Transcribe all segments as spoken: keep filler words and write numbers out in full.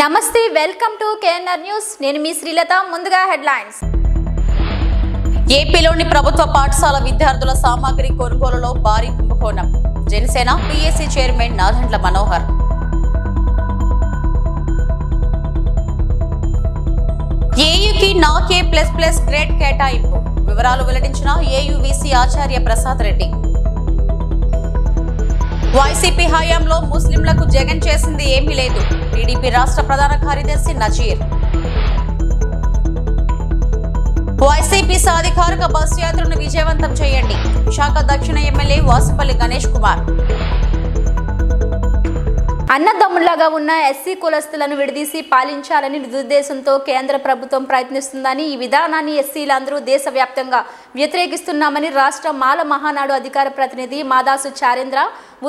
నమస్తే welcome to KNR news నేను మీ శ్రీలత ముందుగా హెడ్ లైన్స్ ఏపీలోని ప్రభుత్వ పాఠశాల విద్యార్థుల సామాగ్రి కొనుగోలులో భారీ కుంభకోణం జనసేన పీఎస్సీ చైర్మన్ నాదండ్ల మనోహర్ ఏయుకి నాకే ప్లస్ ప్లస్ గ్రేడ్ కేటాయింపు వివరాలు వెల్లడించిన ఏయువిసి ఆచార్య ప్రసాద్ రెడ్డి వైసీపీ హయాంలో ముస్లింలకు జగన్ చేసింది ఏమీ లేదు టీడీపీ రాష్ట్ర ప్రధాన కార్యదర్శి నజీర్ వైసీపీ సాధికారిక బస్సు యాత్రను విజయవంతం చేయండి విశాఖ దక్షిణ ఎమ్మెల్యే వాసుపల్లి గణేష్ కుమార్ అన్నదమ్ములాగా ఉన్న ఎస్సీ కులస్తులను విడదీసి పాలించాలని దుద్దేశంతో కేంద్ర ప్రభుత్వం ప్రయత్నిస్తుందని ఈ విధానాన్ని ఎస్సీలందరూ దేశవ్యాప్తంగా వ్యతిరేకిస్తున్నామని రాష్ట్ర మాల మహానాడు అధికార ప్రతినిధి మాదాసు చారేంద్ర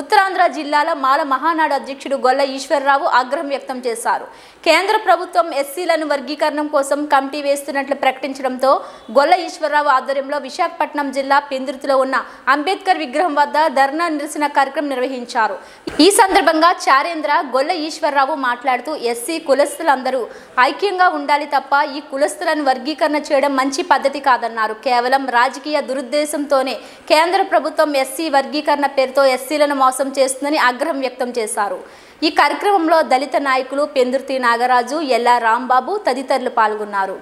ఉత్తరాంధ్ర జిల్లాల మాల మహానాడు అధ్యక్షుడు గొల్ల ఈశ్వరరావు ఆగ్రహం వ్యక్తం చేశారు. కేంద్ర ప్రభుత్వం ఎస్సీలను వర్గీకరణ కోసం కమిటీ వేస్తున్నట్లు ప్రకటించడంతో గొల్ల ఈశ్వరరావు ఆధ్వర్యంలో విశాఖపట్నం జిల్లా పెందుర్తిలో ఉన్న అంబేద్కర్ విగ్రహం వద్ద ధర్నా నిరసన కార్యక్రమం నిర్వహించారు. ఈ సందర్భంగా చారేంద్ర గొల్ల ఈశ్వరరావు మాట్లాడుతూ ఎస్సీ కులస్తులందరూ ఐక్యంగా ఉండాలి తప్ప ఈ కులస్తులను వర్గీకరణ చేయడం మంచి పద్ధతి కాదన్నారు. కేవలం రాజకీయ దురుద్దేశంతోనే కేంద్ర ప్రభుత్వం ఎస్సీ వర్గీకరణ పేరుతో ఎస్సీలను మోసం చేస్తుందని ఆగ్రహం వ్యక్తం చేశారు. ఈ కార్యక్రమంలో దళిత నాయకులు పెందుర్తి నాగరాజు, ఎల్లా రాంబాబు తదితరులు పాల్గొన్నారు.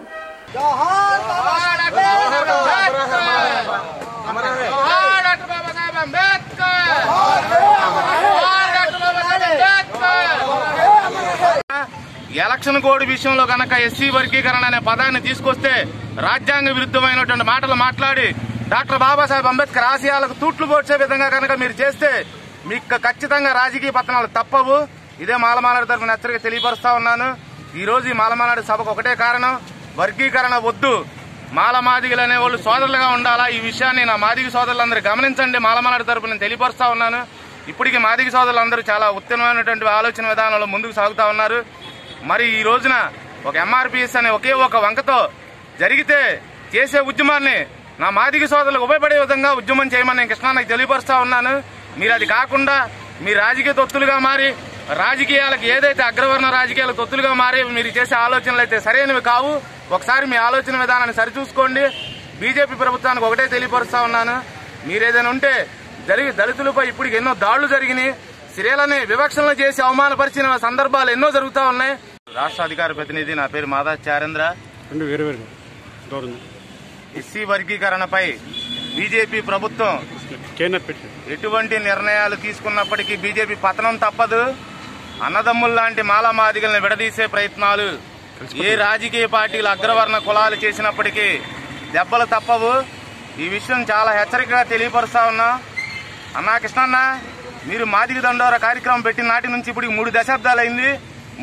ఎలక్షన్ కోడ్ విషయంలో కనుక ఎస్సీ వర్గీకరణ అనే పదాన్ని తీసుకొస్తే రాజ్యాంగ విరుద్ధమైనటువంటి మాటలు మాట్లాడి డాక్టర్ బాబాసాహెబ్ అంబేద్కర్ ఆశయాలకు తూట్లు పోడ్చే విధంగా కనుక మీరు చేస్తే మీకు ఖచ్చితంగా రాజకీయ పతనాలు తప్పవు. ఇదే మాలమానాడు తరఫున హెచ్చరిక తెలియపరుస్తా ఉన్నాను. ఈ రోజు ఈ మాలమానాడు సభకు ఒకటే కారణం, వర్గీకరణ వద్దు, మాలమాదిగులు అనేవాళ్ళు సోదరులుగా ఉండాలా. ఈ విషయాన్ని నా మాదిగి సోదరులందరూ గమనించండి. మాలమానాడు తరఫున నేను తెలియపరుస్తా ఉన్నాను. ఇప్పటికీ మాదిగి సోదరులందరూ చాలా ఉత్తమమైనటువంటి ఆలోచన విధానంలో ముందుకు సాగుతా ఉన్నారు. మరి ఈ రోజున ఒక ఎంఆర్పిఎస్ అనే ఒకే ఒక వంకతో జరిగితే చేసే ఉద్యమాన్ని నా మాదిగి సోదరులకు ఉపయోగపడే విధంగా ఉద్యమం చేయమని నేను కృష్ణానికి తెలియపరుస్తా ఉన్నాను. మీరు అది కాకుండా మీ రాజకీయ తొత్తులుగా మారి రాజకీయాలకు ఏదైతే అగ్రవర్ణ రాజకీయాలకు తొత్తులుగా మారి మీరు చేసే ఆలోచనలు అయితే సరైనవి కావు. ఒకసారి మీ ఆలోచన విధానాన్ని సరిచూసుకోండి. బీజేపీ ప్రభుత్వానికి ఒకటే తెలియపరుస్తా ఉన్నాను, మీరేదైనా ఉంటే జరిగి దళితులపై ఇప్పటికి ఎన్నో దాడులు జరిగినాయి, స్త్రీలని వివక్షలను చేసి అవమానపరిచిన సందర్భాలు ఎన్నో జరుగుతూ ఉన్నాయి. రాష్ట్ర అధికార ప్రతినిధి, నా పేరు మాదాసు చారేంద్ర. ఎస్సీ వర్గీకరణపై బీజేపీ ప్రభుత్వం ఎటువంటి నిర్ణయాలు తీసుకున్నప్పటికీ బీజేపీ పతనం తప్పదు. అన్నదమ్ముల్లాంటి మాలమాదిగలను విడదీసే ప్రయత్నాలు ఏ రాజకీయ పార్టీలు అగ్రవర్ణ కులాలు చేసినప్పటికీ దెబ్బలు తప్పవు. ఈ విషయం చాలా హెచ్చరికగా తెలియపరుస్తా ఉన్నా. అన్నా కృష్ణన్న, మీరు మాదిగ దండోరా కార్యక్రమం పెట్టిన నాటి నుంచి ఇప్పుడు మూడు దశాబ్దాలు అయింది.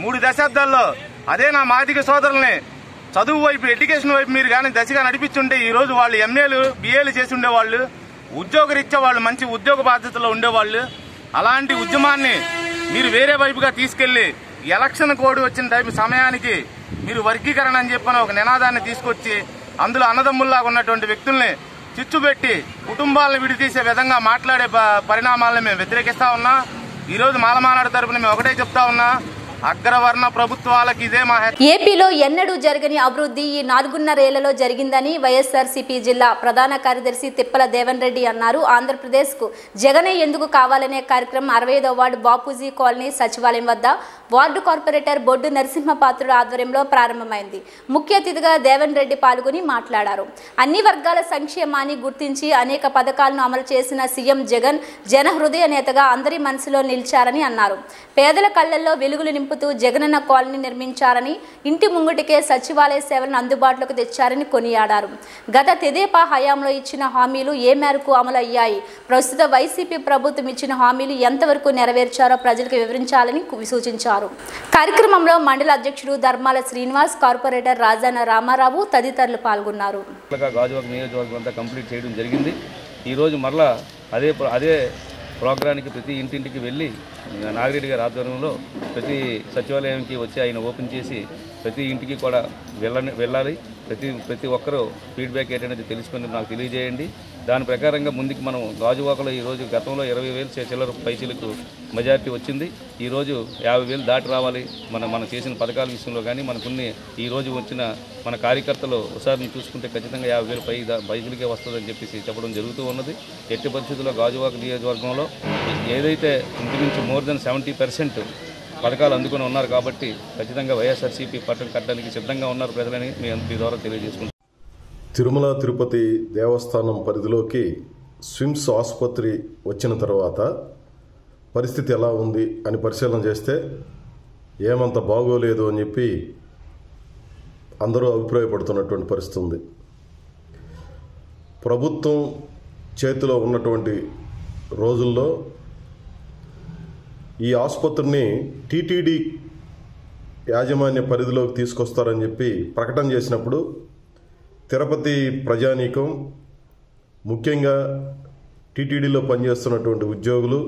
మూడు దశాబ్దాల్లో అదే నా మాదిగ సోదరుల్ని చదువు వైపు, ఎడ్యుకేషన్ వైపు మీరు కానీ దశగా నడిపించుంటే ఈ రోజు వాళ్ళు ఎంఏలు బిఏలు చేసి ఉండేవాళ్ళు, ఉద్యోగరీత్యా వాళ్ళు మంచి ఉద్యోగ బాధ్యతలో ఉండేవాళ్ళు. అలాంటి ఉద్యమాన్ని మీరు వేరే వైపుగా తీసుకెళ్లి ఎలక్షన్ కోడ్ వచ్చిన టైం సమయానికి మీరు వర్గీకరణ అని చెప్పిన ఒక నినాదాన్ని తీసుకొచ్చి అందులో అన్నదమ్ముల్లాగా ఉన్నటువంటి వ్యక్తుల్ని చిచ్చుపెట్టి కుటుంబాలను విడితీసే విధంగా మాట్లాడే పరిణామాలను మేము వ్యతిరేకిస్తా ఉన్నా. ఈరోజు మాలమానాడు తరపున మేము ఒకటే చెప్తా ఉన్నా, అగ్రవర్ణ ప్రభుత్వాలకు ఇదే మా హెచ్చరిక. ఏపీలో ఎన్నడూ జరగని అభివృద్ధి ఈ నాలుగున్నరేళ్లలో జరిగిందని వైఎస్ఆర్సీపీ జిల్లా ప్రధాన కార్యదర్శి తిప్పల దేవన్ రెడ్డి అన్నారు. ఆంధ్రప్రదేశ్కు జగనే ఎందుకు కావాలనే కార్యక్రమం అరవై ఐదవ వార్డు బాపూజీ కాలనీ సచివాలయం వద్ద వార్డు కార్పొరేటర్ బొడ్డు నరసింహ పాత్రుడు ఆధ్వర్యంలో ప్రారంభమైంది. ముఖ్య అతిథిగా దేవన్ రెడ్డి పాల్గొని మాట్లాడారు. అన్ని వర్గాల సంక్షేమాన్ని గుర్తించి అనేక పథకాలను అమలు చేసిన సీఎం జగన్ జన హృదయ నేతగా అందరి మనసులో నిలిచారని అన్నారు. పేదల కళ్లల్లో వెలుగులు జగనన్న కాలనీ నిర్మించారని, ఇంటి ముంగటికే సచివాలయ సేవలను అందుబాటులోకి తెచ్చారని కొనియాడారు. గత తెదేపా హయాంలో ఇచ్చిన హామీలు ఏ మేరకు అమలయ్యాయి, ప్రస్తుత వైసీపీ ప్రభుత్వం ఇచ్చిన హామీలు ఎంతవరకు నెరవేర్చారో ప్రజలకు వివరించాలని సూచించారు. కార్యక్రమంలో మండల అధ్యక్షుడు ధర్మాల శ్రీనివాస్, కార్పొరేటర్ రాజాన రామారావు తదితరులు పాల్గొన్నారు. ఈరోజు మరలా అదే అదే ప్రోగ్రానికి ప్రతి ఇంటింటికి వెళ్ళి నాగిరెడ్డి గారి ఆధ్వర్యంలో ప్రతి సచివాలయానికి వచ్చి ఆయన ఓపెన్ చేసి ప్రతి ఇంటికి కూడా వెళ్ళని వెళ్ళాలి. ప్రతి ప్రతి ఒక్కరూ ఫీడ్బ్యాక్ ఏంటనేది తెలుసుకుని నాకు తెలియజేయండి. దాని ప్రకారంగా ముందుకి మనం గాజువాకలో ఈ రోజు గతంలో ఇరవై వేలు చేచెలర్ పైసలకు మెజారిటీ వచ్చింది, ఈ రోజు యాభై వేలు దాటి రావాలి. మనం మనం చేసిన పథకాల విషయంలో కానీ మనకున్న ఈ రోజు వచ్చిన మన కార్యకర్తలు ఒకసారి చూసుకుంటే ఖచ్చితంగా యాభై వేలు పై బైకులకే వస్తుందని చెప్పేసి చెప్పడం జరుగుతూ ఉన్నది. ఎట్టి పరిస్థితుల్లో గాజువాక నియోజకవర్గంలో ఏదైతే ఇంచుమించు మోర్ దెన్ సెవెంటీ పర్సెంట్ పథకాలు అందుకుని ఉన్నారు కాబట్టి ఖచ్చితంగా వైఎస్ఆర్సీపీ పట్టం కట్టడానికి సిద్ధంగా ఉన్నారు ప్రజలని మీ ద్వారా తెలియజేసుకుంటున్నాం. తిరుమల తిరుపతి దేవస్థానం పరిధిలోకి స్విమ్స్ ఆసుపత్రి వచ్చిన తర్వాత పరిస్థితి ఎలా ఉంది అని పరిశీలన చేస్తే ఏమంత బాగోలేదు అని చెప్పి అందరూ అభిప్రాయపడుతున్నటువంటి పరిస్థితి ఉంది. ప్రభుత్వం చేతిలో ఉన్నటువంటి రోజుల్లో ఈ ఆసుపత్రిని టీటీడీ యాజమాన్య పరిధిలోకి తీసుకొస్తారని చెప్పి ప్రకటన చేసినప్పుడు తిరుపతి ప్రజానీకం, ముఖ్యంగా టీటీడీలో పనిచేస్తున్నటువంటి ఉద్యోగులు,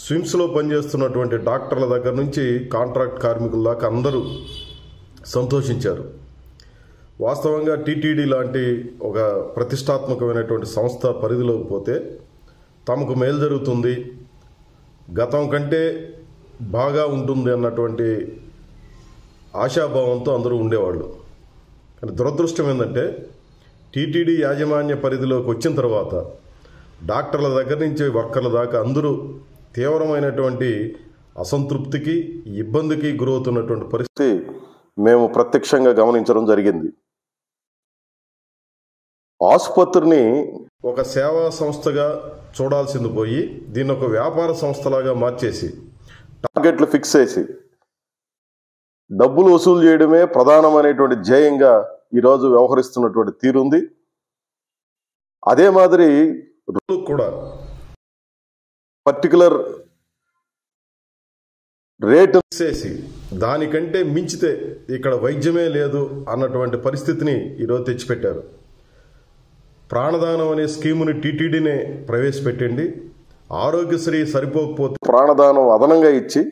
స్విమ్స్లో పనిచేస్తున్నటువంటి డాక్టర్ల దగ్గర నుంచి కాంట్రాక్ట్ కార్మికుల దాకా అందరూ సంతోషించారు. వాస్తవంగా టీటీడీ లాంటి ఒక ప్రతిష్టాత్మకమైనటువంటి సంస్థ పరిధిలోకి పోతే తమకు మేలు జరుగుతుంది, గతం కంటే బాగా ఉంటుంది అన్నటువంటి ఆశాభావంతో అందరూ ఉండేవాళ్ళు. కానీ దురదృష్టం ఏంటంటే టీటీడీ యాజమాన్య పరిధిలోకి వచ్చిన తర్వాత డాక్టర్ల దగ్గర నుంచి వర్కర్ల దాకా అందరూ తీవ్రమైనటువంటి అసంతృప్తికి, ఇబ్బందికి గురవుతున్నటువంటి పరిస్థితి మేము ప్రత్యక్షంగా గమనించడం జరిగింది. ఆసుపత్రిని ఒక సేవా సంస్థగా చూడాల్సింది పోయి దీన్ని ఒక వ్యాపార సంస్థలాగా మార్చేసి టార్గెట్లు ఫిక్స్ చేసి డబ్బులు వసూలు చేయడమే ప్రధానమైనటువంటి ధ్యేయంగా ఈరోజు వ్యవహరిస్తున్నటువంటి తీరుంది. అదే మాదిరి రోజు కూడా పర్టికులర్ రేటు చేసి దానికంటే మించితే ఇక్కడ వైద్యమే లేదు అన్నటువంటి పరిస్థితిని ఈరోజు తెచ్చిపెట్టారు. ప్రాణదానం అనే స్కీముని టీటీడీనే ప్రవేశపెట్టండి, ఆరోగ్యశ్రీ సరిపోకపోతే ప్రాణదానం అదనంగా ఇచ్చి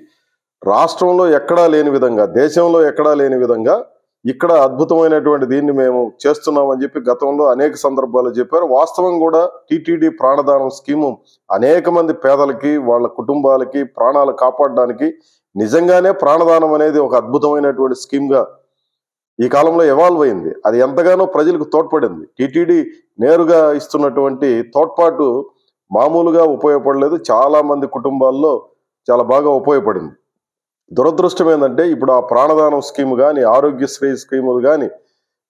రాష్ట్రంలో ఎక్కడా లేని విధంగా, దేశంలో ఎక్కడా లేని విధంగా ఇక్కడ అద్భుతమైనటువంటి దీన్ని మేము చేస్తున్నామని చెప్పి గతంలో అనేక సందర్భాలు చెప్పారు. వాస్తవం కూడా టీటీడీ ప్రాణదానం స్కీము అనేక మంది పేదలకి, వాళ్ళ కుటుంబాలకి ప్రాణాలు కాపాడడానికి నిజంగానే ప్రాణదానం అనేది ఒక అద్భుతమైనటువంటి స్కీమ్గా ఈ కాలంలో ఎవాల్వ్ అయింది. అది ఎంతగానో ప్రజలకు తోడ్పడింది. టీటీడీ నేరుగా ఇస్తున్నటువంటి తోడ్పాటు మామూలుగా ఉపయోగపడలేదు, చాలా మంది కుటుంబాల్లో చాలా బాగా ఉపయోగపడింది. దురదృష్టం ఏంటంటే ఇప్పుడు ఆ ప్రాణదానం స్కీమ్ కానీ, ఆరోగ్యశ్రీ స్కీములు కానీ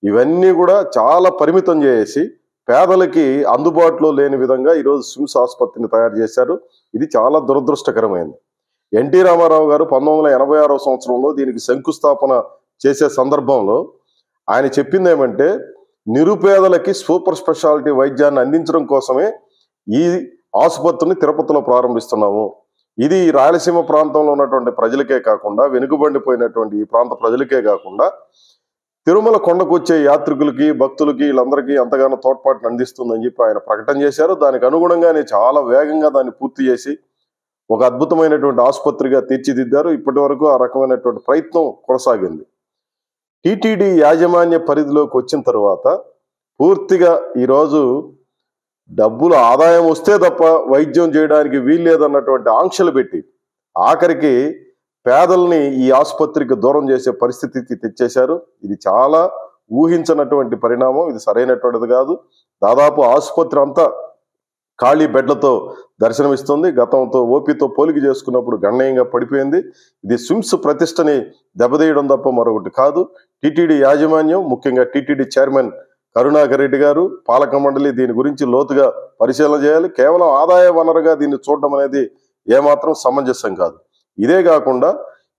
ఇవన్నీ కూడా చాలా పరిమితం చేసి పేదలకి అందుబాటులో లేని విధంగా ఈరోజు స్విమ్స్ ఆసుపత్రిని తయారు చేశారు. ఇది చాలా దురదృష్టకరమైంది. ఎన్టీ రామారావు గారు పంతొమ్మిది వందల ఎనభై ఆరో సంవత్సరంలో దీనికి శంకుస్థాపన చేసే సందర్భంలో ఆయన చెప్పింది ఏమంటే, నిరుపేదలకి సూపర్ స్పెషాలిటీ వైద్యాన్ని అందించడం కోసమే ఈ ఆసుపత్రిని తిరుపతిలో ప్రారంభిస్తున్నాము. ఇది రాయలసీమ ప్రాంతంలో ఉన్నటువంటి ప్రజలకే కాకుండా, వెనుకబడిపోయినటువంటి ఈ ప్రాంత ప్రజలకే కాకుండా తిరుమల కొండకు వచ్చే యాత్రికులకి, భక్తులకి, వీళ్ళందరికీ ఎంతగానో తోడ్పాటును అందిస్తుందని చెప్పి ఆయన ప్రకటన చేశారు. దానికి అనుగుణంగానే చాలా వేగంగా దాన్ని పూర్తి చేసి ఒక అద్భుతమైనటువంటి ఆసుపత్రిగా తీర్చిదిద్దారు. ఇప్పటి వరకు ఆ రకమైనటువంటి ప్రయత్నం కొనసాగింది. టీటీడీ యాజమాన్య పరిధిలోకి వచ్చిన తర్వాత పూర్తిగా ఈరోజు డబ్బులు ఆదాయం వస్తే తప్ప వైద్యం చేయడానికి వీల్లేదన్నటువంటి ఆంక్షలు పెట్టి ఆఖరికి పేదల్ని ఈ ఆసుపత్రికి దూరం చేసే పరిస్థితికి తెచ్చేశారు. ఇది చాలా ఊహించినటువంటి పరిణామం, ఇది సరైనటువంటిది కాదు. దాదాపు ఆసుపత్రి అంతా ఖాళీ బెడ్లతో దర్శనమిస్తుంది. గతంతో ఓపీతో పోలిక చేసుకున్నప్పుడు గణనీయంగా పడిపోయింది. ఇది స్విమ్స్ ప్రతిష్టని దెబ్బతీయడం తప్ప మరొకటి కాదు. టీటీడీ యాజమాన్యం, ముఖ్యంగా టీటీడీ చైర్మన్ కరుణాకర్ రెడ్డి గారు, పాలక మండలి దీని గురించి లోతుగా పరిశీలన చేయాలి. కేవలం ఆదాయ వనరుగా దీన్ని చూడడం అనేది ఏమాత్రం సమంజసం కాదు. ఇదే కాకుండా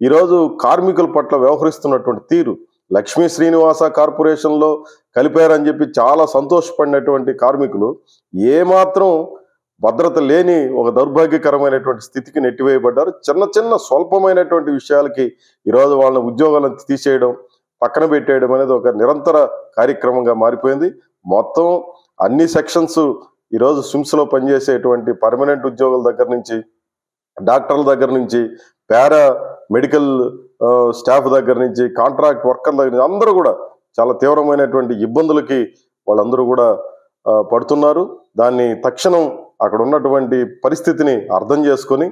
ఈరోజు కార్మికుల పట్ల వ్యవహరిస్తున్నటువంటి తీరు, లక్ష్మీ శ్రీనివాస కార్పొరేషన్లో కలిపారని చెప్పి చాలా సంతోషపడినటువంటి కార్మికులు ఏమాత్రం భద్రత లేని ఒక దౌర్భాగ్యకరమైనటువంటి స్థితికి నెట్టివేయబడ్డారు. చిన్న చిన్న స్వల్పమైనటువంటి విషయాలకి ఈరోజు వాళ్ళని ఉద్యోగాలను తీసేయడం, పక్కన పెట్టేయడం అనేది ఒక నిరంతర కార్యక్రమంగా మారిపోయింది. మొత్తం అన్ని సెక్షన్స్ ఈరోజు స్విమ్స్లో పనిచేసేటువంటి పర్మనెంట్ ఉద్యోగుల దగ్గర నుంచి, డాక్టర్ల దగ్గర నుంచి, పారా మెడికల్ స్టాఫ్ దగ్గర నుంచి, కాంట్రాక్ట్ వర్కర్ల దగ్గర నుంచి అందరూ కూడా చాలా తీవ్రమైనటువంటి ఇబ్బందులకి వాళ్ళందరూ కూడా పడుతున్నారు దాన్ని తక్షణం అక్కడ ఉన్నటువంటి పరిస్థితిని అర్థం చేసుకొని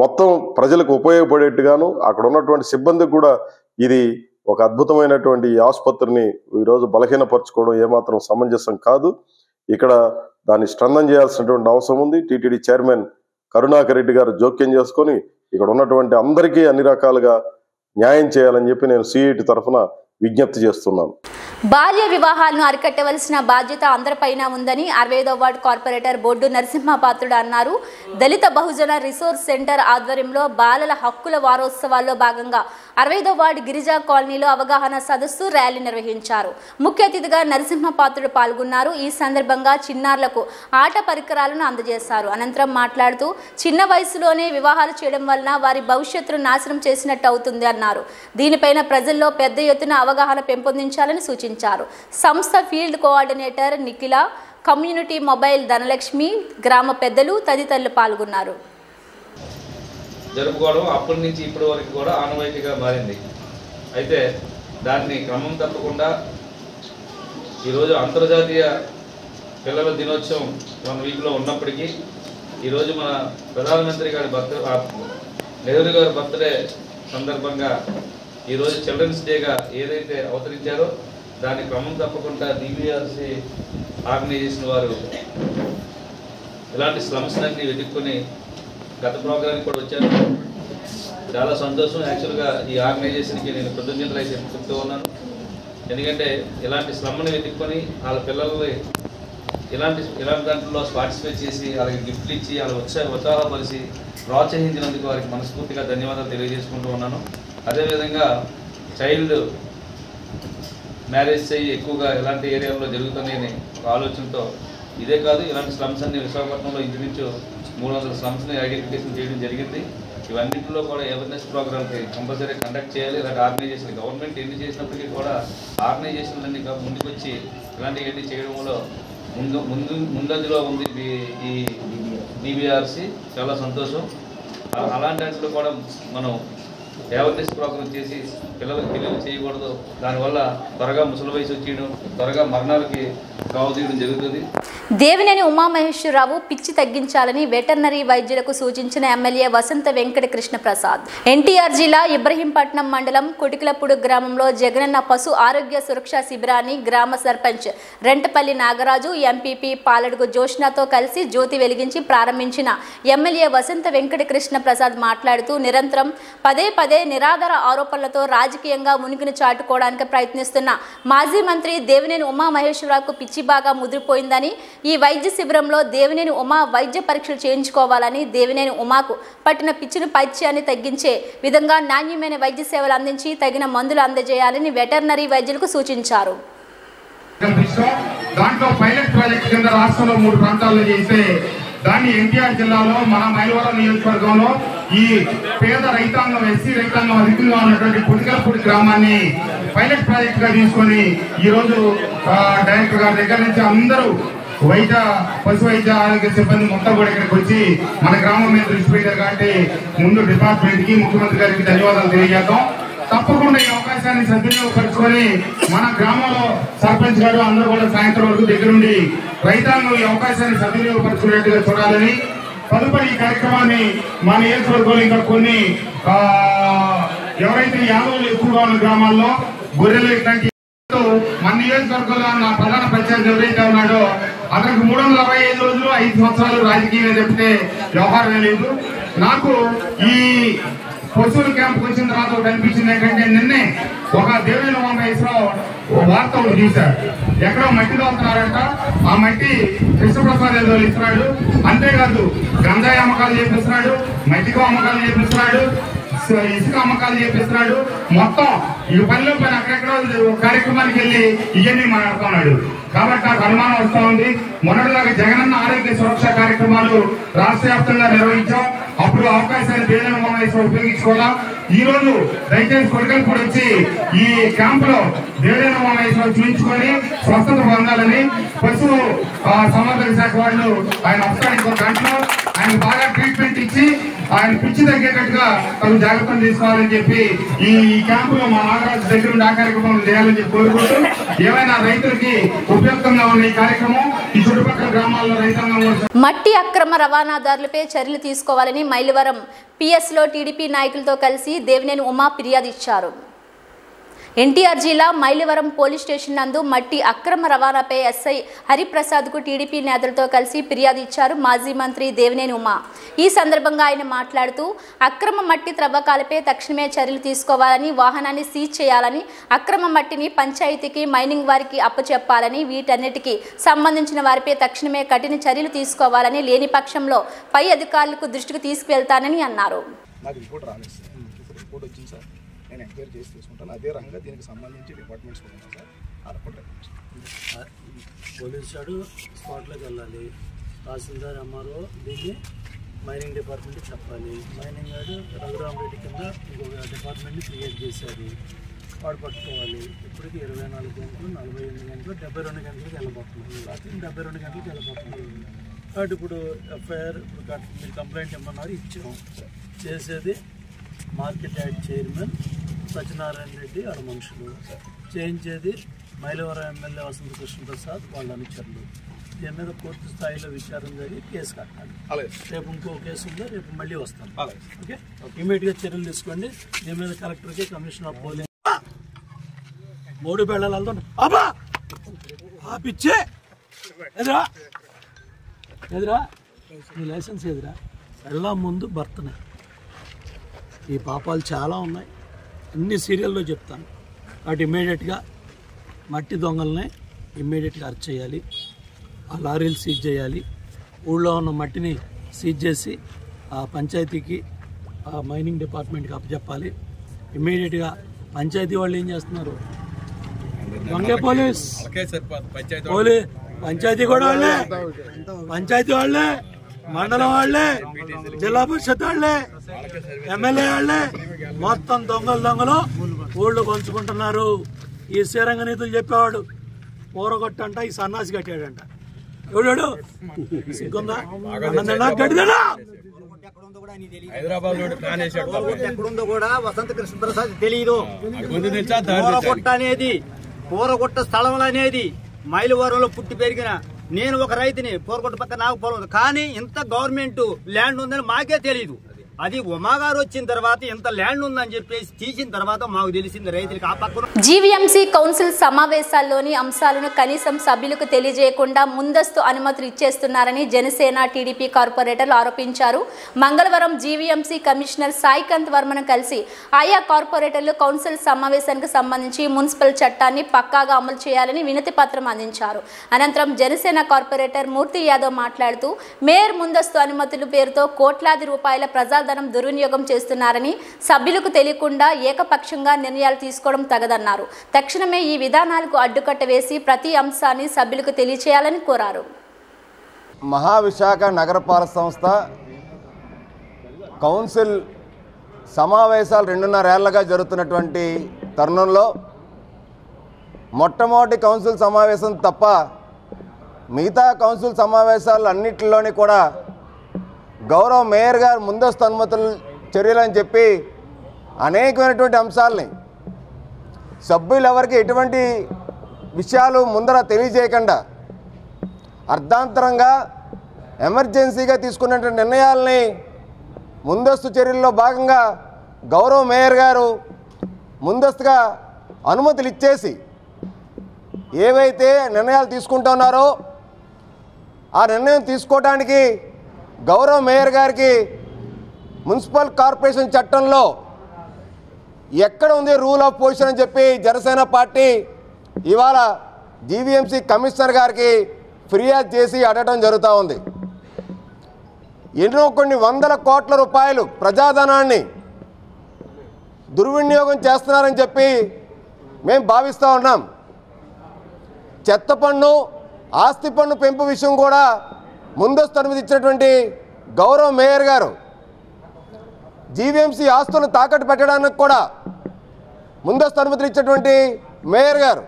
మొత్తం ప్రజలకు ఉపయోగపడేట్టుగాను అక్కడ ఉన్నటువంటి సిబ్బందికి కూడా ఇది ఒక అద్భుతమైనటువంటి ఆసుపత్రిని ఈ రోజు బలహీనపరచుకోవడం ఏ మాత్రం సమంజసం కాదు ఇక్కడ దాన్ని స్ట్రెంథన్ చేయాల్సినటువంటి అవసరం ఉంది టిటిడి చైర్మన్ కరుణాకర్ రెడ్డి గారు జోక్యం చేసుకొని ఇక్కడ ఉన్నటువంటి అందరికీ అన్ని రకాలుగా న్యాయం చేయాలని చెప్పి నేను సిఐటి తరపున విజ్ఞప్తి చేస్తున్నాను బాల్య వివాహాలను అరికట్టవలసిన బాధ్యత అందరిపైన ఉందని అరవై ఐదవ వార్డు కార్పొరేటర్ బోర్డు నరసింహపాత్రుడు అన్నారు దళిత బహుజన రిసోర్స్ సెంటర్ ఆధ్వర్యంలో బాలల హక్కుల వారోత్సవాల్లో భాగంగా అరవై ఐదవ వార్డు గిరిజా కాలనీలో అవగాహన సదస్సు ర్యాలీ నిర్వహించారు ముఖ్య అతిథిగా నరసింహపాత్రుడు పాల్గొన్నారు ఈ సందర్భంగా చిన్నారులకు ఆట పరికరాలను అందజేశారు అనంతరం మాట్లాడుతూ చిన్న వయసులోనే వివాహాలు చేయడం వలన వారి భవిష్యత్తును నాశనం చేసినట్టు అవుతుంది అన్నారు దీనిపైన ప్రజల్లో పెద్ద ఎత్తున అవగాహన పెంపొందించాలని సూచించారు संस्था field coordinator Nikhila community mobile Dhanalakshmi ग्राम पेद्दलु तदितरुलु पाल्गोन्नारु जरुगुकोवडं अप्पटि नुंचि इप्पटि वरकु कूडा आनवायितिगा मारिंदि अयिते दानिनि क्रमं तप्पकुंडा ई रोजु अंतर्जातीय पिल्लल दिनोत्सवं मन वीक्लो उन्नप्पटिकी ई रोजु मन प्रधानमंत्री गारि बर्थडे नेहरू गारि बर्थडे संदर्भंगा ई रोजु चिल्ड्रन्स डे गा एदैते अवतरिंचारो దాని క్రమం తప్పకుండా డీవీఆర్సీ ఆర్గనైజేషన్ వారు ఇలాంటి స్లమ్స్ని వెతుక్కుని గత ప్రోగ్రామ్కి కూడా వచ్చారు చాలా సంతోషం యాక్చువల్గా ఈ ఆర్గనైజేషన్కి నేను కృతజ్ఞతలు చెప్తూ ఉన్నాను ఎందుకంటే ఇలాంటి స్లమ్ని వెతుక్కుని వాళ్ళ పిల్లల్ని ఇలాంటి ఇలాంటి దాంట్లో పార్టిసిపేట్ చేసి వాళ్ళకి గిఫ్ట్లు ఇచ్చి వాళ్ళ ఉత్సాహ ఉత్సాహపరిచి ప్రోత్సహించినందుకు వారికి మనస్ఫూర్తిగా ధన్యవాదాలు తెలియజేసుకుంటూ ఉన్నాను అదేవిధంగా చైల్డ్ మ్యారేజ్ అయ్యి ఎక్కువగా ఇలాంటి ఏరియాలో జరుగుతున్నాయని ఒక ఆలోచనతో ఇదే కాదు ఇలాంటి స్లమ్స్ అన్ని విశాఖపట్నంలో ఇంచుమించు మూడు వందల స్లమ్స్ని ఐడెంటిఫికేషన్ చేయడం జరిగింది ఇవన్నింటిలో కూడా అవేర్నెస్ ప్రోగ్రామ్కి కంపల్సరీ కండక్ట్ చేయాలి ఇలాంటి ఆర్గనైజేషన్ గవర్నమెంట్ ఎన్ని చేసినప్పటికీ కూడా ఆర్గనైజేషన్లన్నీ ముందుకొచ్చి ఇలాంటివన్నీ చేయడంలో ముందు ముందు ముందంజలో ఉంది ఈ డీవీఆర్సీ చాలా సంతోషం అలాంటి వాటిలో కూడా మనం అవేర్నెస్ ప్రోగ్రామ్ చేసి పిల్లలకు పిల్లలు చేయకూడదు దానివల్ల త్వరగా ముసలి వయసు వచ్చేయడం త్వరగా మరణాలకి కావడం జరుగుతుంది దేవినేని ఉమామహేశ్వరరావు పిచ్చి తగ్గించాలని వెటర్నరీ వైద్యులకు సూచించిన ఎమ్మెల్యే వసంత వెంకట కృష్ణ ప్రసాద్ ఎన్టీఆర్ జిల్లా ఇబ్రహీంపట్నం మండలం కొటికలపూడు గ్రామంలో జగనన్న పశు ఆరోగ్య సురక్షా శిబిరాన్ని గ్రామ సర్పంచ్ రెంటపల్లి నాగరాజు ఎంపీపీ పాలడుగు జోష్నాతో కలిసి జ్యోతి వెలిగించి ప్రారంభించిన ఎమ్మెల్యే వసంత వెంకట కృష్ణ ప్రసాద్ మాట్లాడుతూ నిరంతరం పదే పదే నిరాధార ఆరోపణలతో రాజకీయంగా ఉనికిని చాటుకోవడానికి ప్రయత్నిస్తున్న మాజీ మంత్రి దేవినేని ఉమా మహేశ్వరరావుకు పిచ్చి బాగా ముదిరిపోయిందని ఈ వైద్య శిబిరంలో దేవినేని ఉమా వైద్య పరీక్షలు చేయించుకోవాలని దేవినేని ఉమాకు పట్టిన పిచ్చిని పైత్యాన్ని తగ్గించే విధంగా నాణ్యమైన వైద్య సేవలు అందించి తగిన మందులు అందజేయాలని వెటర్నరీ వైద్యులకు సూచించారు దాన్ని ఎన్టీఆర్ జిల్లాలో మన మైలవరం నియోజకవర్గంలో ఈ పేద రైతాంగం ఎస్సీ రైతాంగం అధికంగా ఉన్నటువంటి పుడికలపూడి గ్రామాన్ని పైలట్ ప్రాజెక్ట్ గా తీసుకొని ఈరోజు డైరెక్టర్ గారి దగ్గర నుంచి అందరూ వైద్య పశు వైద్య ఆరోగ్య సిబ్బంది మొత్తం కూడా ఇక్కడికి వచ్చి మన గ్రామం మీద దృష్టి పెట్టారు కాబట్టి ముందు డిపార్ట్మెంట్ కి ముఖ్యమంత్రి గారికి ధన్యవాదాలు తెలియజేద్దాం తప్పకుండా ఈ అవకాశాన్ని సద్వినియోగపరుచుకొని మన గ్రామంలో సర్పంచ్ గారు అందరూ కూడా సాయంత్రం వరకు దగ్గరుండి రైతాంగం ఈ అవకాశాన్ని సద్వినియోగపరుచుకునేట్టుగా చూడాలని తదుపరి ఈ కార్యక్రమాన్ని మన నియోజకవర్గంలో ఇంకా కొన్ని ఎవరైతే యాదవులు ఎక్కువగా ఉన్న గ్రామాల్లో గొర్రెలు ఇట్లాంటి మన నియోజకవర్గంలో ఉన్న ప్రధాన ప్రచారం ఎవరైతే ఉన్నాడో అతనికి మూడు వందల అరవై ఐదు రోజులు ఐదు సంవత్సరాలు రాజకీయంగా చెప్తే వ్యవహారం లేదు నాకు ఈ పశువుల క్యాంప్కి వచ్చిన తర్వాత ఒకటి అనిపించింది ఏంటంటే నిన్నే ఒక దేవేంద్ర ఉమామహేశ్వరరావు వార్త ఒకటి చూశారు ఎక్కడో మట్టి దోతున్నారంట ఆ మట్టి కృష్ణప్రసాద్ ఏదో ఇస్తున్నాడు అంతేకాదు గంజాయి అమ్మకాలు చేపిస్తున్నాడు మట్టికో అమ్మకాలు చేపిస్తున్నాడు ఇసుక అమ్మకాలు చేపిస్తున్నాడు మొత్తం ఈ పనిలో పని అక్కడెక్కడో కార్యక్రమానికి వెళ్ళి ఇవన్నీ మాట్లాడుతున్నాడు కాబట్టి నాకు అనుమానం వస్తూ ఉంది మొన్నటిలాగా జగనన్న ఆరోగ్య సురక్ష కార్యక్రమాలు రాష్ట్ర వ్యాప్తంగా నిర్వహించాం అప్పుడు అవకాశాన్ని దేవేంద్ర ఉమామహేశ్వరరావు ఉపయోగించుకోవాలా ఈ రోజు దయచేసి కొడుకలపూడి వచ్చి ఈ క్యాంప్ లో దేవేంద్ర ఉమామహేశ్వరరావు చూపించుకొని స్వస్థత పొందాలని పశువు సంవర్ధక శాఖ వాళ్ళు ఆయన అప్సా దాంట్లో ఆయన బాగా ట్రీట్మెంట్ ఇచ్చి ఆయన పిచ్చి తగ్గేటట్టుగా తను జాగ్రత్తలు తీసుకోవాలని చెప్పి ఈ క్యాంపులో మా నాగరాజు దగ్గర ఉండే కార్యక్రమం చేయాలని చెప్పి కోరుకుంటూ, ఏమైనా రైతులకి ఉపయోగంగా ఉన్న ఈ కార్యక్రమం ఈ చుట్టుపక్కల గ్రామాల్లో రైతాంగం మట్టి అక్రమ రవాణాదారులపై చర్యలు తీసుకోవాలని మైలవరం పిఎస్లో టీడీపీ నాయకులతో కలిసి దేవినేని ఉమా ఫిర్యాదు ఇచ్చారు. ఎన్టీఆర్ జిల్లా మైలవరం పోలీస్ స్టేషన్ నందు మట్టి అక్రమ రవాణాపై ఎస్ఐ హరిప్రసాద్ కు టీడీపీ నేతలతో కలిసి ఫిర్యాదు ఇచ్చారు మాజీ మంత్రి దేవినేని ఉమా. ఈ సందర్భంగా ఆయన మాట్లాడుతూ అక్రమ మట్టి త్రవ్వకాలపై తక్షణమే చర్యలు తీసుకోవాలని, వాహనాన్ని సీజ్ చేయాలని, అక్రమ మట్టిని పంచాయతీకి మైనింగ్ వారికి అప్పచెప్పాలని, వీటన్నిటికీ సంబంధించిన వారిపై తక్షణమే కఠిన చర్యలు తీసుకోవాలని, లేని పక్షంలో పై అధికారులకు దృష్టికి తీసుకువెళ్తానని అన్నారు. నేను ఎంక్వైరీ చేసి తీసుకుంటాను. అదే రకంగా దీనికి సంబంధించి డిపార్ట్మెంట్స్ కూడా సార్ అనుకుంటా. పోలీసు వాడు స్పాట్లోకి వెళ్ళాలి, తహసీల్దార్ ఎంఆర్ఓ దీన్ని మైనింగ్ డిపార్ట్మెంట్కి చెప్పాలి. మైనింగ్ వాడు రఘురామ్ రెడ్డి కింద ఇంకొక డిపార్ట్మెంట్ని క్రియేట్ చేశారు, వాడు పట్టుకోవాలి. ఇప్పటికి ఇరవై నాలుగు గంటలు నలభై ఎనిమిది గంటలు డెబ్బై రెండు గంటలకు వెళ్ళబోతున్నాం, రాత్రి డెబ్బై రెండు గంటలకు వెళ్ళబోతున్నాం. కాబట్టి ఇప్పుడు ఎఫ్ఐఆర్ ఇప్పుడు మీరు కంప్లైంట్ ఇవ్వమన్నారు, ఇచ్చాం. చేసేది market yard chairman Satyanarayana Reddy వాళ్ళ మనుషులు, చేయించేది మైలవరం ఎమ్మెల్యే వసంత కృష్ణప్రసాద్ వాళ్ళ అనుచరులు. దీని మీద పూర్తి స్థాయిలో విచారణ జరిగి కేసు కట్టాలి. రేపు ఇంకో కేసు ఉందో రేపు మళ్ళీ వస్తాను. ఓకే, ఇమీడియట్గా చర్యలు తీసుకోండి. దీని మీద కలెక్టర్కి కమిషనర్ ఆఫ్ పోలింగ్ మూడు బెళ్ళాలతో ఆపిచ్చే ఎదురా ఎదురా నీ లైసెన్స్ ఎదురా వెళ్ళా ముందు భర్తనే. ఈ పాపాలు చాలా ఉన్నాయి, అన్ని సీరియల్లో చెప్తాను. వాటి ఇమ్మీడియట్గా మట్టి దొంగలనే ఇమ్మీడియట్గా అరెస్ట్ చేయాలి, ఆ లారీలు సీజ్ చేయాలి, ఊళ్ళో ఉన్న మట్టిని సీజ్ చేసి ఆ పంచాయతీకి ఆ మైనింగ్ డిపార్ట్మెంట్కి అప్పచెప్పాలి. ఇమ్మీడియట్గా పంచాయతీ వాళ్ళు ఏం చేస్తున్నారు, దొంగే పోలీస్ పోలీ పంచాయతీ కూడా వాళ్ళే, పంచాయతీ వాళ్ళే, మండలం వాళ్ళే, జిల్లా పరిషత్ వాళ్ళే, ఎమ్మెల్యే వాళ్ళే, మొత్తం దొంగలు దొంగలు ఊళ్ళు పంచుకుంటున్నారు. ఈ శ్రీరంగ నీతులు చెప్పేవాడు ఊరగొట్టంట, ఈ సన్నాసి కట్టాడంట. ఎవడాడు సిగ్గుందా? గడిదనా ఎక్కడుందో కూడా వసంత కృష్ణప్రసాద్ తెలియదు. ఊరగొట్ట అనేది ఊరగొట్ట స్థలం అనేది మైలవరంలో పుట్టి పెరిగిన నేను ఒక రైతుని, పోరగొట్ట పక్క నాకు పొలం కానీ ఇంత గవర్నమెంట్ ల్యాండ్ ఉందని మాకే తెలియదు. అది ఉమాగారు వచ్చిన తర్వాత ఇంత ల్యాండ్ ఉందని చెప్పేసి తీసిన తర్వాత మాకు తెలిసింది రైతులకు. ఆ పక్కన జీవీఎంసీ కౌన్సిల్ సమావేశాల్లోని అంశాలను కనీసం సభ్యులకు తెలియజేయకుండా ముందస్తు అనుమతులు ఇచ్చేస్తున్నారని జనసేన టీడీపీ కార్పొరేటర్లు ఆరోపించారు. మంగళవారం జీవీఎంసీ కమిషనర్ సాయికాంత్ వర్మను కలిసి ఆయా కార్పొరేటర్లు కౌన్సిల్ సమావేశానికి సంబంధించి మున్సిపల్ చట్టాన్ని పక్కాగా అమలు చేయాలని వినతి పత్రం అందించారు. అనంతరం జనసేన కార్పొరేటర్ మూర్తి యాదవ్ మాట్లాడుతూ మేయర్ ముందస్తు అనుమతులు పేరుతో కోట్లాది రూపాయల ప్రజా ధనం దుర్వినియోగం చేస్తున్నారని, సభ్యులకు తెలియకుండా ఏకపక్షంగా నిర్ణయాలు తీసుకోవడం తగదన్నారు. తక్షణమే ఈ విధానాలకు అడ్డుకట్ట వేసి ప్రతి అంశాన్ని సభ్యులకు తెలియచేయాలని కోరారు. మహావిశాఖ నగరపాలక సంస్థ కౌన్సిల్ సమావేశాలు రెండున్నరేళ్లుగా జరుగుతున్నటువంటి తరుణంలో మొట్టమొదటి కౌన్సిల్ సమావేశం తప్ప మిగతా కౌన్సిల్ సమావేశాలు అన్నింటిలోని కూడా గౌరవ మేయర్ గారు ముందస్తు అనుమతులు చర్యలని చెప్పి అనేకమైనటువంటి అంశాలని సభ్యులు ఎవరికి ఎటువంటి విషయాలు ముందర తెలియజేయకుండా అర్ధాంతరంగా ఎమర్జెన్సీగా తీసుకున్నటువంటి నిర్ణయాలని ముందస్తు చర్యల్లో భాగంగా గౌరవ మేయర్ గారు ముందస్తుగా అనుమతులు ఇచ్చేసి ఏవైతే నిర్ణయాలు తీసుకుంటున్నారో ఆ నిర్ణయం తీసుకోవడానికి గౌరవ మేయర్ గారికి మున్సిపల్ కార్పొరేషన్ చట్టంలో ఎక్కడ ఉంది రూల్ ఆఫ్ పొజిషన్ అని చెప్పి జనసేన పార్టీ ఇవాళ జీవీఎంసీ కమిషనర్ గారికి ఫిర్యాదు చేసి అడగడం జరుగుతూ ఉంది. ఎన్నో కొన్ని వందల కోట్ల రూపాయలు ప్రజాధనాన్ని దుర్వినియోగం చేస్తున్నారని చెప్పి మేము భావిస్తూ ఉన్నాం. చెత్త పన్ను, ఆస్తి పన్ను పెంపు విషయం కూడా ముందస్తు అనుమతి ఇచ్చినటువంటి గౌరవ మేయర్ గారు జీవీఎంసీ ఆస్తులను తాకట్టు పెట్టడానికి కూడా ముందస్తు అనుమతులు ఇచ్చినటువంటి మేయర్ గారు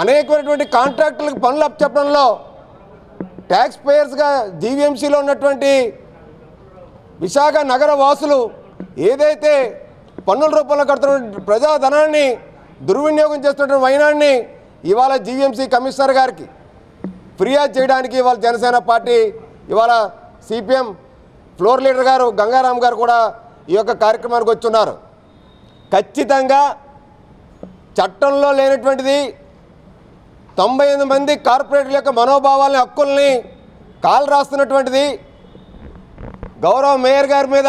అనేకమైనటువంటి కాంట్రాక్టులకు పనులు అప్పచెప్పడంలో टैक्स पेयर्स जीवीएमसी विशाख नगर वासुलु ఏదైతే పన్నుల రూపంలో కడుతున్న ప్రజాధనాన్ని దుర్వినియోగం చేస్తున్నటువంటి వైనాన్ని ఇవాల జీవీఎంసీ కమిషనర్ గారికి ఫిర్యాదు చేయడానికి ఇవాల జనసేన పార్టీ ఇవాల సిపిఎం ఫ్లోర్ లీడర్ గారు గంగారాం గారు కూడా ఈ యొక్క కార్యక్రమానికి వచ్చున్నారు. ఖచ్చితంగా చట్టంలో లేనటువంటిది తొంభై ఎనిమిది మంది కార్పొరేట్ల యొక్క మనోభావాలను హక్కుల్ని కాల్ రాస్తున్నటువంటిది గౌరవ మేయర్ గారి మీద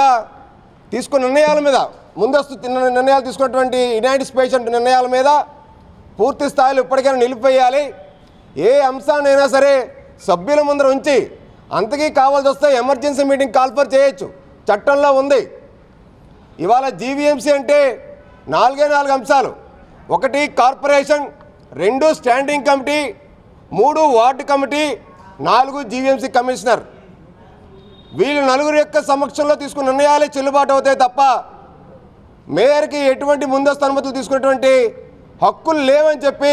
తీసుకున్న నిర్ణయాల మీద ముందస్తు నిర్ణయాలు తీసుకున్నటువంటి ఇన్ఆంటిసిపేషన్ నిర్ణయాల మీద పూర్తి స్థాయిలో ఇప్పటికైనా నిలిపివేయాలి. ఏ అంశాన్నైనా సరే సభ్యుల ముందర ఉంచి అంతకీ కావాల్సి వస్తే ఎమర్జెన్సీ మీటింగ్ కాల్ ఫర్ చేయొచ్చు, చట్టంలో ఉంది. ఇవాళ జీవీఎంసీ అంటే నాలుగే నాలుగు అంశాలు, ఒకటి కార్పొరేషన్, రెండు స్టాండింగ్ కమిటీ, మూడు వార్డు కమిటీ, నాలుగు జీవీఎంసీ కమిషనర్. వీళ్ళు నలుగురు యొక్క సమక్షంలో తీసుకున్న నిర్ణయాలే చెల్లుబాటు అవుతాయి తప్ప మేయర్కి ఎటువంటి ముందస్తు అనుమతులు తీసుకున్నటువంటి హక్కులు లేవని చెప్పి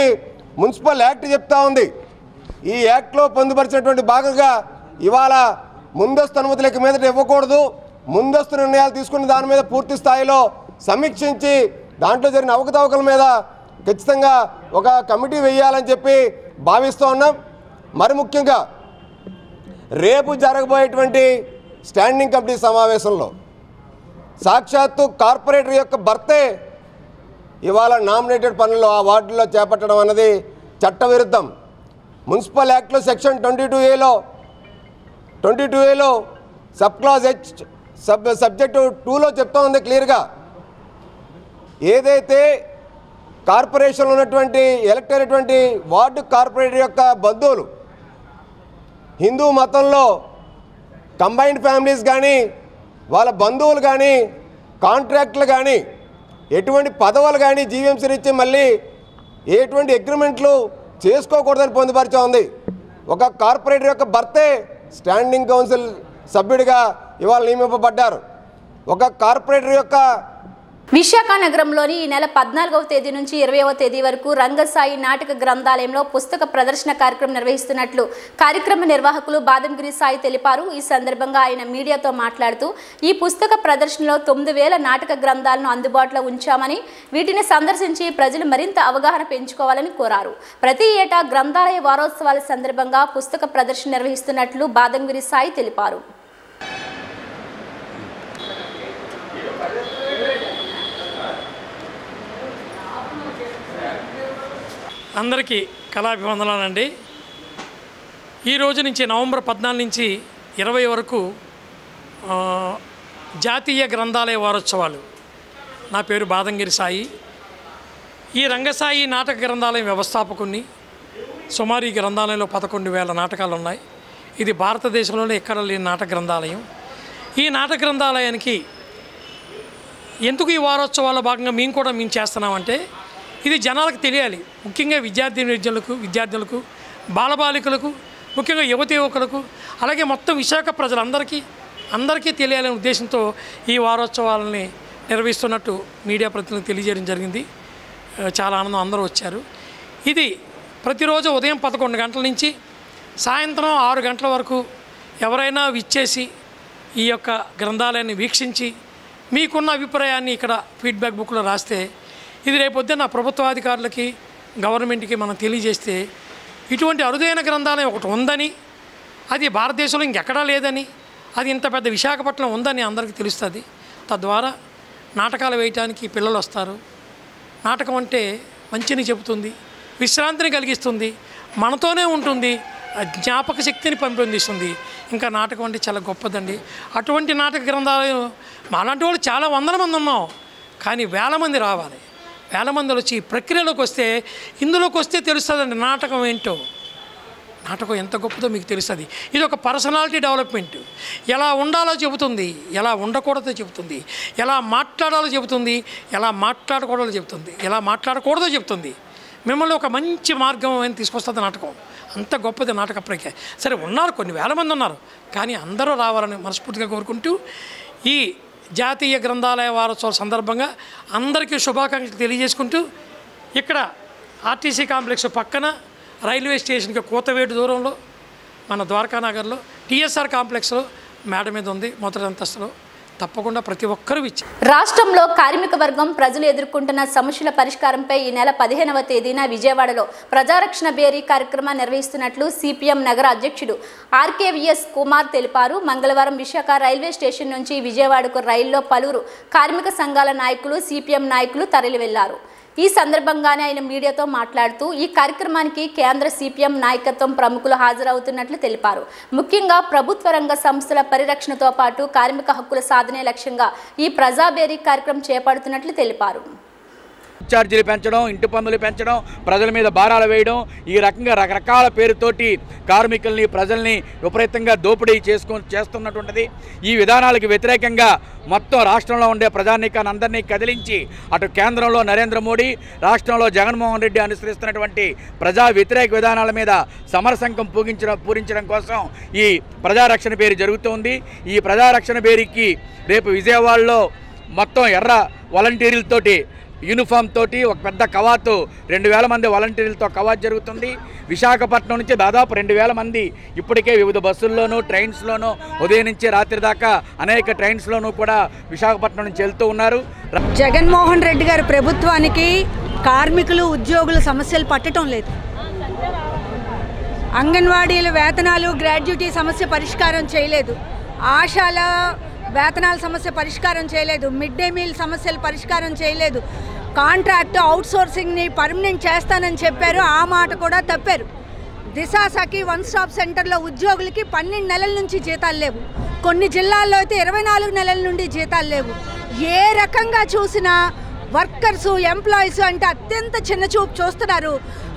మున్సిపల్ యాక్ట్ చెప్తా ఉంది. ఈ యాక్ట్లో పొందుపరిచినటువంటి భాగంగా ఇవాళ ముందస్తు అనుమతులు ఇక మీదట ఇవ్వకూడదు, ముందస్తు నిర్ణయాలు తీసుకున్న దాని మీద పూర్తి స్థాయిలో సమీక్షించి దాంట్లో జరిగిన అవకతవకల మీద ఖచ్చితంగా ఒక కమిటీ వేయాలని చెప్పి భావిస్తూ ఉన్నాం. మరి ముఖ్యంగా రేపు జరగబోయేటువంటి స్టాండింగ్ కమిటీ సమావేశంలో సాక్షాత్తు కార్పొరేటర్ యొక్క భర్తే ఇవాళ నామినేటెడ్ పనులు ఆ వార్డుల్లో చేపట్టడం అనేది చట్టవిరుద్ధం. మున్సిపల్ యాక్ట్లో సెక్షన్ ట్వంటీ టూ ఏలో ట్వంటీ టూ ఏలో sub clause H sub subject టూలో చెప్తా ఉంది క్లియర్గా, ఏదైతే కార్పొరేషన్లో ఉన్నటువంటి ఎలక్ట్ అయినటువంటి వార్డు కార్పొరేటర్ యొక్క బంధువులు హిందూ మతంలో కంబైన్డ్ ఫ్యామిలీస్ కానీ వాళ్ళ బంధువులు కానీ కాంట్రాక్టులు కానీ ఎటువంటి పదవులు కానీ జీవీఎంసీ నుంచి మళ్ళీ ఎటువంటి అగ్రిమెంట్లు చేసుకోకూడదని పొందుపరిచా ఉంది. ఒక కార్పొరేటర్ యొక్క భర్తే స్టాండింగ్ కౌన్సిల్ సభ్యుడిగా ఇవాళ నియమింపబడ్డారు. ఒక కార్పొరేటర్ యొక్క విశాఖ నగరంలోని ఈ నెల పద్నాలుగవ తేదీ నుంచి ఇరవైవ తేదీ వరకు రంగసాయి నాటక గ్రంథాలయంలో పుస్తక ప్రదర్శన కార్యక్రమం నిర్వహిస్తున్నట్లు కార్యక్రమ నిర్వాహకులు బాదంగిరి సాయి తెలిపారు. ఈ సందర్భంగా ఆయన మీడియాతో మాట్లాడుతూ ఈ పుస్తక ప్రదర్శనలో తొమ్మిది వేల నాటక గ్రంథాలను అందుబాటులో ఉంచామని, వీటిని సందర్శించి ప్రజలు మరింత అవగాహన పెంచుకోవాలని కోరారు. ప్రతి ఏటా గ్రంథాలయ వారోత్సవాల సందర్భంగా పుస్తక ప్రదర్శన నిర్వహిస్తున్నట్లు బాదంగిరి సాయి తెలిపారు. అందరికీ కళాభివందనాలండి. ఈ రోజు నుంచి నవంబర్ పద్నాలుగు నుంచి ఇరవై వరకు జాతీయ గ్రంథాలయ వారోత్సవాలు. నా పేరు బాదంగిరి సాయి. ఈ రంగసాయి నాటక గ్రంథాలయం వ్యవస్థాపకుని. సుమారు ఈ గ్రంథాలయంలో పదకొండు వేల నాటకాలు ఉన్నాయి. ఇది భారతదేశంలోనే ఎక్కడ లేని నాటక గ్రంథాలయం. ఈ నాటక గ్రంథాలయానికి ఎందుకు ఈ వారోత్సవాల్లో భాగంగా మేము కూడా మేము చేస్తున్నామంటే ఇది జనాలకు తెలియాలి. ముఖ్యంగా విద్యార్థి విద్యార్థులకు విద్యార్థులకు బాలబాలికలకు, ముఖ్యంగా యువత యువకులకు, అలాగే మొత్తం విశాఖ ప్రజలందరికీ అందరికీ తెలియాలనే ఉద్దేశంతో ఈ వారోత్సవాలని నిర్వహిస్తున్నట్టు మీడియా ప్రతినిధులకు తెలియజేయడం జరిగింది. చాలా ఆనందం, అందరూ వచ్చారు. ఇది ప్రతిరోజు ఉదయం పదకొండు గంటల నుంచి సాయంత్రం ఆరు గంటల వరకు ఎవరైనా విచ్చేసి ఈ యొక్క గ్రంథాలయాన్ని వీక్షించి మీకున్న అభిప్రాయాన్ని ఇక్కడ ఫీడ్బ్యాక్ బుక్లో రాస్తే ఇది రేపొద్దున ప్రభుత్వాధికారులకి గవర్నమెంట్కి మనం తెలియజేస్తే ఇటువంటి అరుదైన గ్రంథాలయం ఒకటి ఉందని, అది భారతదేశంలో ఇంకెక్కడా లేదని, అది ఇంత పెద్ద విశాఖపట్నం ఉందని అందరికీ తెలుస్తుంది. తద్వారా నాటకాలు వేయటానికి పిల్లలు వస్తారు. నాటకం అంటే మంచిని చెబుతుంది, విశ్రాంతిని కలిగిస్తుంది, మనతోనే ఉంటుంది, జ్ఞాపక శక్తిని పెంపొందిస్తుంది. ఇంకా నాటకం అంటే చాలా గొప్పదండి. అటువంటి నాటక గ్రంథాలయం అలాంటి వాళ్ళు చాలా వందల మంది ఉన్నాం, కానీ వేల మంది రావాలి. వేల మందిలో వచ్చి ఈ ప్రక్రియలోకి వస్తే, ఇందులోకి వస్తే తెలుస్తుందండి నాటకం ఏంటో, నాటకం ఎంత గొప్పదో మీకు తెలుస్తుంది. ఇది ఒక పర్సనాలిటీ డెవలప్మెంట్. ఎలా ఉండాలో చెబుతుంది, ఎలా ఉండకూడదో చెబుతుంది, ఎలా మాట్లాడాలో చెబుతుంది, ఎలా మాట్లాడకూడదో చెబుతుంది, ఎలా మాట్లాడకూడదో చెబుతుంది. మిమ్మల్ని ఒక మంచి మార్గం అని తీసుకొస్తుంది నాటకం. అంత గొప్పది నాటక ప్రక్రియ. సరే, ఉన్నారు కొన్ని వేల మంది ఉన్నారు, కానీ అందరూ రావాలని మనస్ఫూర్తిగా కోరుకుంటూ ఈ జాతీయ గ్రంథాలయ వారోత్సవం సందర్భంగా అందరికీ శుభాకాంక్షలు తెలియజేసుకుంటూ, ఇక్కడ ఆర్టీసీ కాంప్లెక్స్ పక్కన రైల్వే స్టేషన్కి కూతవేటు దూరంలో మన ద్వారకా నగర్లో టీఎస్ఆర్ కాంప్లెక్స్లో మేడ మీద ఉంది మొదటి అంతస్తులో తప్పకుండా ప్రతి ఒక్కరూ విచ రాష్ట్రంలో కార్మిక వర్గం ప్రజలు ఎదుర్కొంటున్న సమస్యల పరిష్కారంపై ఈ నెల పదిహేనవ తేదీన విజయవాడలో ప్రజారక్షణ బేరీ కార్యక్రమాన్ని నిర్వహిస్తున్నట్లు సిపిఎం నగర అధ్యక్షుడు ఆర్కేవిఎస్ కుమార్ తెలిపారు. మంగళవారం విశాఖ రైల్వే స్టేషన్ నుంచి విజయవాడకు రైల్లో పలువురు కార్మిక సంఘాల నాయకులు సిపిఎం నాయకులు తరలి వెళ్లారు. ఈ సందర్భంగానే ఆయన మీడియాతో మాట్లాడుతూ ఈ కార్యక్రమానికి కేంద్ర సిపిఎం నాయకత్వం ప్రముఖులు హాజరవుతున్నట్లు తెలిపారు. ముఖ్యంగా ప్రభుత్వ రంగ సంస్థల పరిరక్షణతో పాటు కార్మిక హక్కుల సాధనే లక్ష్యంగా ఈ ప్రజాబేరీ కార్యక్రమం చేపడుతున్నట్లు తెలిపారు. ఛార్జీలు పెంచడం, ఇంటి పన్నులు పెంచడం, ప్రజల మీద భారాలు వేయడం, ఈ రకంగా రకరకాల పేరుతోటి కార్మికుల్ని ప్రజల్ని విపరీతంగా దోపిడీ చేసుకో చేస్తున్నటువంటిది. ఈ విధానాలకు వ్యతిరేకంగా మొత్తం రాష్ట్రంలో ఉండే ప్రజానీకాన్ని అందరినీ కదిలించి అటు కేంద్రంలో నరేంద్ర మోడీ, రాష్ట్రంలో జగన్మోహన్ రెడ్డి అనుసరిస్తున్నటువంటి ప్రజా వ్యతిరేక విధానాల మీద సమరసంకం పూగించడం పూరించడం కోసం ఈ ప్రజారక్షణ బేరీ జరుగుతోంది. ఈ ప్రజారక్షణ బేరీకి రేపు విజయవాడలో మొత్తం ఎర్ర వాలంటీర్లతోటి యూనిఫామ్ తోటి ఒక పెద్ద కవాతు రెండు వేల మంది వాలంటీర్లతో కవాతు జరుగుతుంది. విశాఖపట్నం నుంచి దాదాపు రెండు వేల మంది ఇప్పటికే వివిధ బస్సుల్లోనూ ట్రైన్స్లోనూ ఉదయం నుంచి రాత్రి దాకా అనేక ట్రైన్స్లోనూ కూడా విశాఖపట్నం నుంచి వెళ్తూ ఉన్నారు. జగన్మోహన్ రెడ్డి గారి ప్రభుత్వానికి కార్మికులు ఉద్యోగుల సమస్యలు పట్టడం లేదు. అంగన్వాడీల వేతనాలు గ్రాడ్యుటీ సమస్య పరిష్కారం చేయలేదు. ఆశాల వేతనాల సమస్య పరిష్కారం చేయలేదు. మిడ్ డే మీల్ సమస్యలు పరిష్కారం చేయలేదు. కాంట్రాక్ట్ అవుట్సోర్సింగ్ని పర్మనెంట్ చేస్తానని చెప్పారు, ఆ మాట కూడా తప్పారు. దిశాసకి వన్ స్టాప్ సెంటర్లో ఉద్యోగులకి పన్నెండు నెలల నుంచి జీతాలు లేవు. కొన్ని జిల్లాల్లో అయితే ఇరవై నాలుగు నెలల నుండి జీతాలు లేవు. ఏ రకంగా చూసినా వర్కర్సు ఎంప్లాయీస్ అంటే అత్యంత చిన్న చూపు చూస్తున్నారు.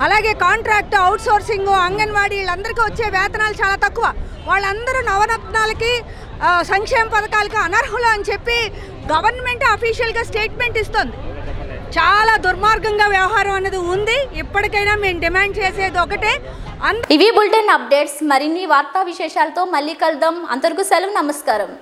అలాగే కాంట్రాక్ట్ అవుట్సోర్సింగ్ అంగన్వాడీ వీళ్ళందరికీ వచ్చే వేతనాలు చాలా తక్కువ. వాళ్ళందరూ నవరత్నాలకి సంక్షేమ పథకాలకు అనర్హులు అని చెప్పి గవర్నమెంట్ అఫీషియల్గా స్టేట్మెంట్ ఇస్తుంది. చాలా దుర్మార్గంగా వ్యవహారం అనేది ఉంది. ఇప్పటికైనా మేము డిమాండ్ చేసేది ఒకటే. ఇవి బులెటిన్ అప్డేట్స్. మరిన్ని వార్తా విశేషాలతో మళ్ళీ కలుద్దాం. అంతవరకు సెలవు. నమస్కారం.